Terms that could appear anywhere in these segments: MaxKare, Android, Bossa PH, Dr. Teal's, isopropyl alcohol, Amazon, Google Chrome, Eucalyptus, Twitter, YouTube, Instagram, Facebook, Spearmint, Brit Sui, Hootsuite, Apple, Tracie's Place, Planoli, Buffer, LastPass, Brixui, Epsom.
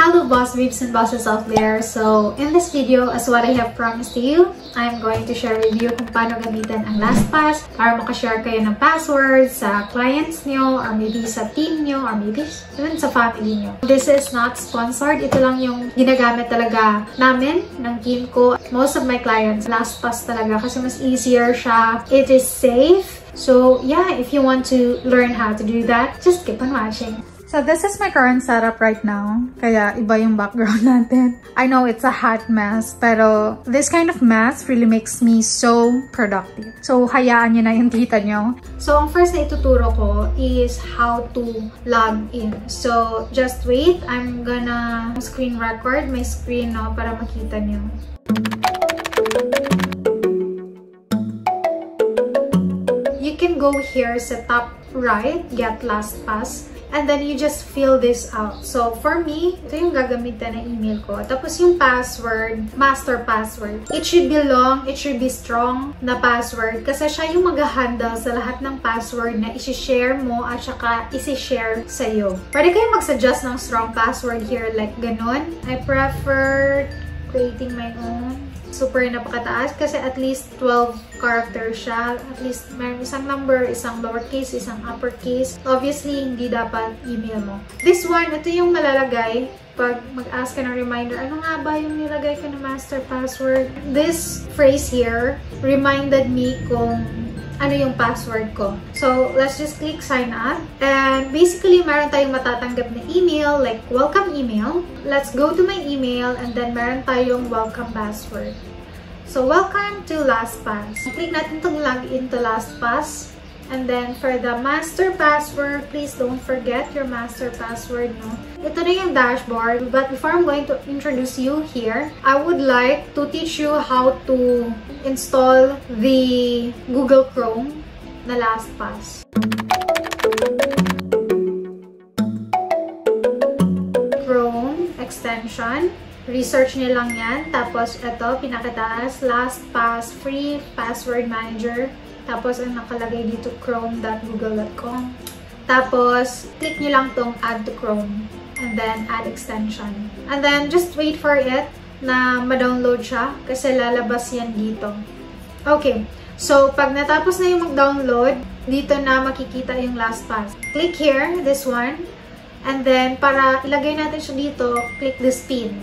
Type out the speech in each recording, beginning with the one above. Hello boss babes and bosses out there! So, in this video, as what I have promised to you, I'm going to share with you kung paano gamitin ang LastPass para makashare kayo ng passwords sa clients nyo, or maybe sa team nyo, or maybe even sa family nyo. This is not sponsored. Ito lang yung ginagamit talaga namin, ng team ko. Most of my clients, LastPass talaga kasi mas easier siya. It is safe. So, yeah, if you want to learn how to do that, just keep on watching. So this is my current setup right now. Kaya iba yung background natin. I know it's a hot mess, pero this kind of mess really makes me so productive. So hayaan nyo na yung tita nyo. So ang first na ituturo ko is how to log in. So just wait, I'm gonna screen record my screen no, para makita nyo. You can go here sa top right, get LastPass. And then you just fill this out. So for me, ito yung gagamitan na email ko. Tapos yung password, master password. It should be long, it should be strong na password. Kasi siya yung mag-handle sa lahat ng password na isi-share mo at saka isi-share sa'yo. Pwede kayo mag-suggest ng strong password here like ganun. I prefer creating my own. Super napakataas kasi at least 12 characters siya. At least mayroon isang number, isang lowercase, isang uppercase. Obviously, hindi dapat email mo. This one, ito yung malalagay pag mag-ask ka ng reminder. Ano nga ba yung nilagay ko na master password? This phrase here reminded me kung ano yung password ko. So, let's just click sign up. And basically, meron tayong matatanggap na email, like welcome email. Let's go to my email and then meron tayong welcome password. So, welcome to LastPass. Click natin itong login to LastPass. And then, for the master password, please don't forget your master password, no? Ito na yung dashboard. But before I'm going to introduce you here, I would like to teach you how to install the Google Chrome na LastPass. Chrome extension. Research nyo lang yan. Tapos ito, pinakataas, LastPass Free Password Manager. Tapos, ang nakalagay dito, chrome.google.com. Tapos, click nyo lang tong add to Chrome. And then, add extension. And then, just wait for it na ma-download siya. Kasi lalabas yan dito. Okay. So, pag natapos na yung mag-download, dito na makikita yung LastPass. Click here, this one. And then, para ilagay natin siya dito, click this pin.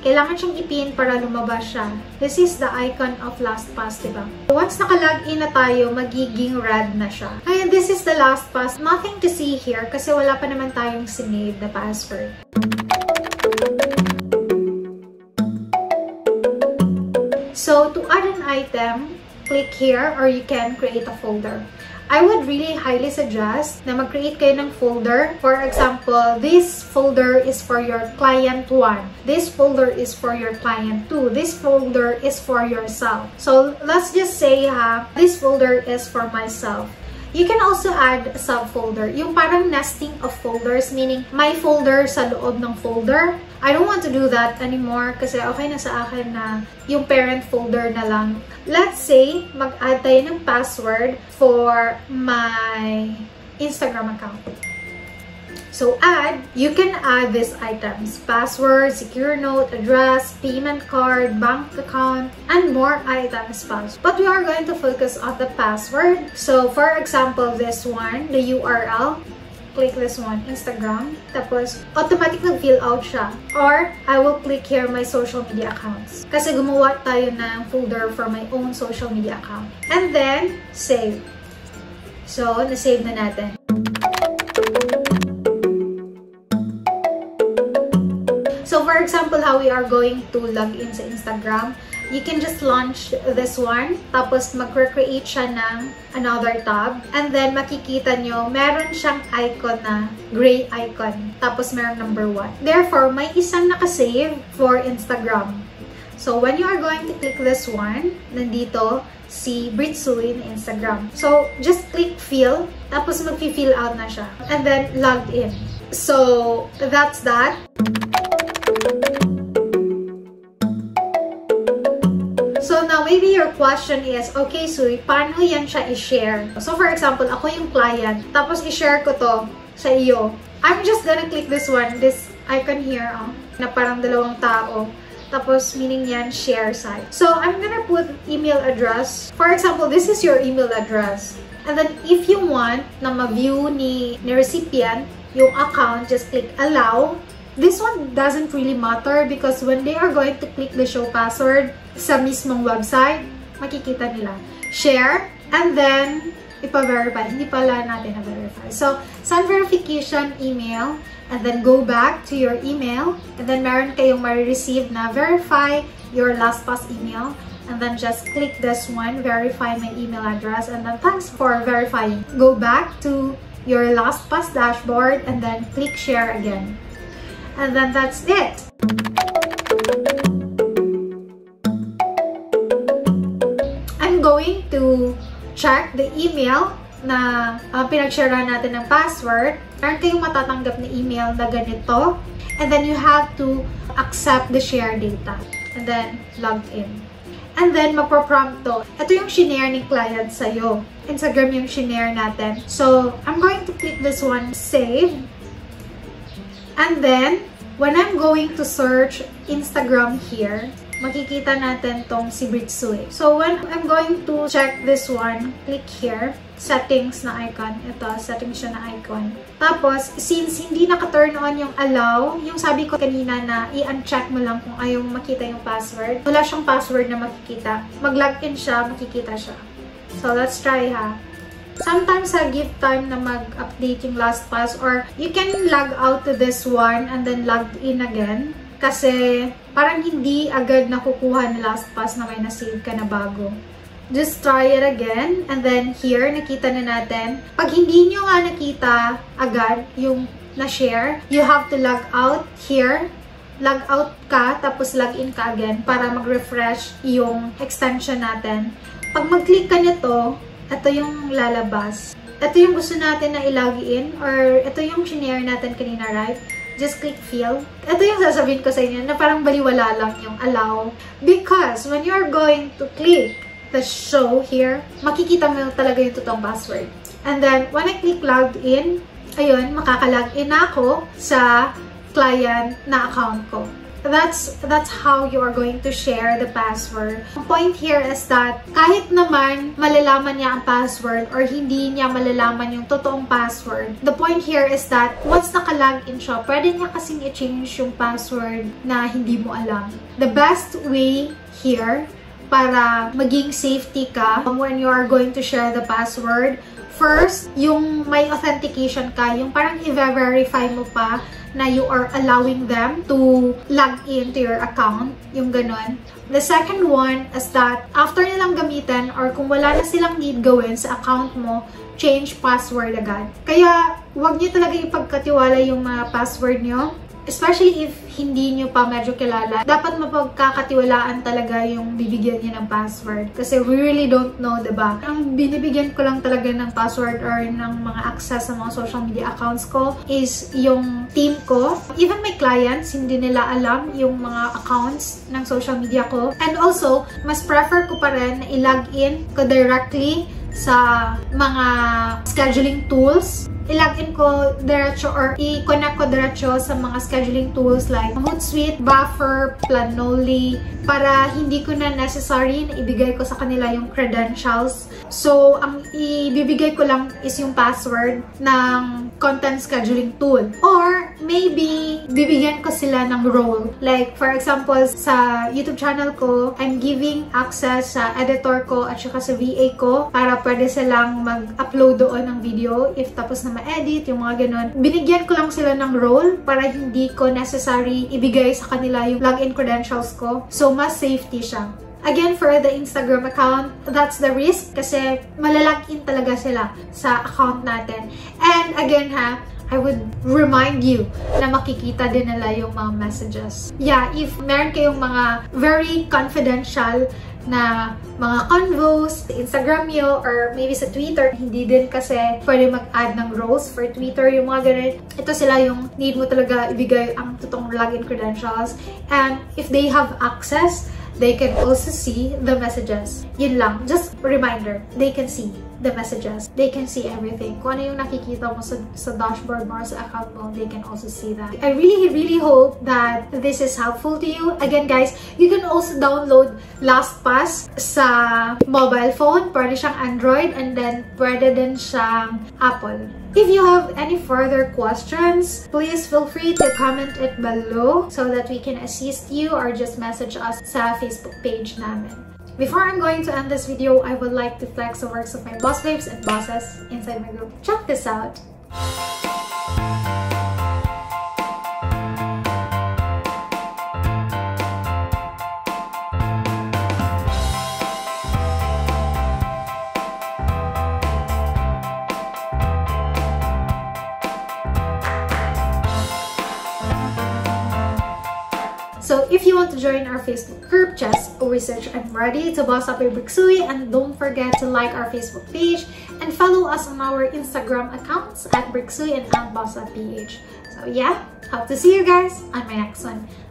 Kailangan siyang ipin para lumabas siya. This is the icon of LastPass, diba? Once naka-login na tayo, magiging red na siya. Kaya this is the LastPass. Nothing to see here kasi wala pa naman tayong sinave na password. So, to add an item, click here or you can create a folder. I would really highly suggest na mag-create kayo ng folder. For example, this folder is for your client 1. This folder is for your client 2. This folder is for yourself. So, let's just say ha, this folder is for myself. You can also add a subfolder. Yung parang nesting of folders, meaning my folder sa loob ng folder. I don't want to do that anymore kasi okay na sa akin na yung parent folder na lang. Let's say, mag-add tayo ng password for my Instagram account. So, add, you can add these items. Password, secure note, address, payment card, bank account, and more items. But we are going to focus on the password. So, for example, this one, the URL. Click this one, Instagram. Tapos, automatic nag-fill out siya. Or, I will click here my social media accounts. Kasi gumawa tayo ng folder for my own social media account. And then, save. So, na-save na natin. So, for example, how we are going to log in sa Instagram, you can just launch this one, tapos mag-recreate siya ng another tab, and then makikita nyo, meron siyang icon na gray icon, tapos meron number 1. Therefore, may isang nakasave for Instagram. So, when you are going to click this one, nandito, si Brit Sui na Instagram. So, just click fill, tapos mag-fill out na siya, and then logged in. So, that's that. So now, maybe your question is, okay, Sui, paano yan siya i-share? So for example, ako yung client, tapos i-share ko to sa iyo. I'm just gonna click this one, this icon here, na parang dalawang tao. Tapos, meaning yan, share site. So, I'm gonna put email address. For example, this is your email address. And then, if you want na ma-view ni recipient yung account, just click allow. This one doesn't really matter because when they are going to click the show password sa mismong website, makikita nila. Share, and then ipa-verify. Hindi pala natin na-verify. So, send verification email, and then go back to your email, and then meron kayong ma-receive na verify your LastPass email, and then just click this one, verify my email address, and then thanks for verifying. Go back to your LastPass dashboard, and then click share again. And then that's it. I'm going to check the email na pinag-sharean natin ng password. Meron kayong matatanggap na email na ganito. And then you have to accept the share data. And then logged in. And then magpo-prompt to. Ito yung shinare ni client sa'yo. Instagram yung shinare natin. So, I'm going to click this one, save. And then, when I'm going to search Instagram here, makikita natin tong si Brit Sui. So, when I'm going to check this one, click here, settings na icon. Ito, settings siya na icon. Tapos, since hindi naka-turn on yung allow, yung sabi ko kanina na i-uncheck mo lang kung ayaw makita yung password. Wala siyang password na makikita. Mag-login siya, makikita siya. So, let's try ha. Sometimes I give time na mag-update yung LastPass or you can log out to this one and then log in again. Kasi parang hindi agad nakukuha ng LastPass na may nasave ka na bago. Just try it again and then here nakita na natin. Pag hindi nyo nga nakita agad yung na-share, you have to log out here. Log out ka tapos log in ka again para mag-refresh yung extension natin. Pag mag-click ka nito, ito yung lalabas. Ito yung gusto natin na i-login or ito yung shinare natin kanina, right? Just click fill. Ito yung sasabihin ko sa inyo na parang baliwala lang yung allow. Because when you're going to click the show here, makikita mo talaga yung totoong password. And then, when I click logged in, ayun, makaka-login ako sa client na account ko. That's how you are going to share the password. The point here is that kahit naman malalaman niya ang password or hindi niya malalaman yung totoong password, the point here is that once naka-login siya, pwede niya kasing i-change yung password na hindi mo alam. The best way here para maging safety ka when you are going to share the password, first, yung may authentication ka, yung parang i-verify mo pa na you are allowing them to log in to your account, yung ganun. The second one is that after nilang gamitin or kung wala na silang need gawin sa account mo, change password agad. Kaya huwag niyo talaga ipagkatiwala yung mga password niyo, especially if hindi niyo pa medyo kilala. Dapat mapagkakatiwalaan talaga yung bibigyan niyo ng password kasi we really don't know, diba? Ang binibigyan ko lang talaga ng password or ng mga access sa mga social media accounts ko is yung team ko. Even my clients, hindi nila alam yung mga accounts ng social media ko. And also, mas prefer ko pa rin na i-log in ko directly sa mga scheduling tools. I-login ko diretso or i-connect ko diretso sa mga scheduling tools like Hootsuite, Buffer, Planoli para hindi ko na necessary na ibigay ko sa kanila yung credentials. So, ang ibibigay ko lang is yung password ng content scheduling tool. Or, maybe, bibigyan ko sila ng role. Like, for example, sa YouTube channel ko, I'm giving access sa editor ko at saka sa VA ko para pwede silang mag-upload doon ng video if tapos na ma-edit, yung mga ganun. Binigyan ko lang sila ng role para hindi ko necessary ibigay sa kanila yung login credentials ko. So, mas safety siya. Again, for the Instagram account, that's the risk kasi malalagin talaga sila sa account natin. And again ha, I would remind you na makikita din nila yung mga messages. Yeah, if meron kayong mga very confidential na mga convos sa Instagram nyo or maybe sa Twitter, hindi din kasi pwede mag-add ng roles for Twitter, yung mga ganun. Ito sila yung need mo talaga ibigay ang totoong login credentials. And if they have access, they can also see the messages. Yun lang. Just a reminder, they can see. the messages. They can see everything. Kung ano yung nakikita mo sa dashboard mo or sa account mo, they can also see that. I really hope that this is helpful to you. Again guys, you can also download LastPass sa mobile phone. Pwede siyang Android and then pwede din siyang Apple. If you have any further questions, please feel free to comment it below so that we can assist you or just message us sa Facebook page namin. Before I'm going to end this video, I would like to flex the works of my boss babes and bosses inside my group. Check this out! So if you want to join our Facebook group, just research "I'm ready to boss up" by Brixui, and don't forget to like our Facebook page and follow us on our Instagram accounts at Brixui and @Bossa PH. So yeah, hope to see you guys on my next one.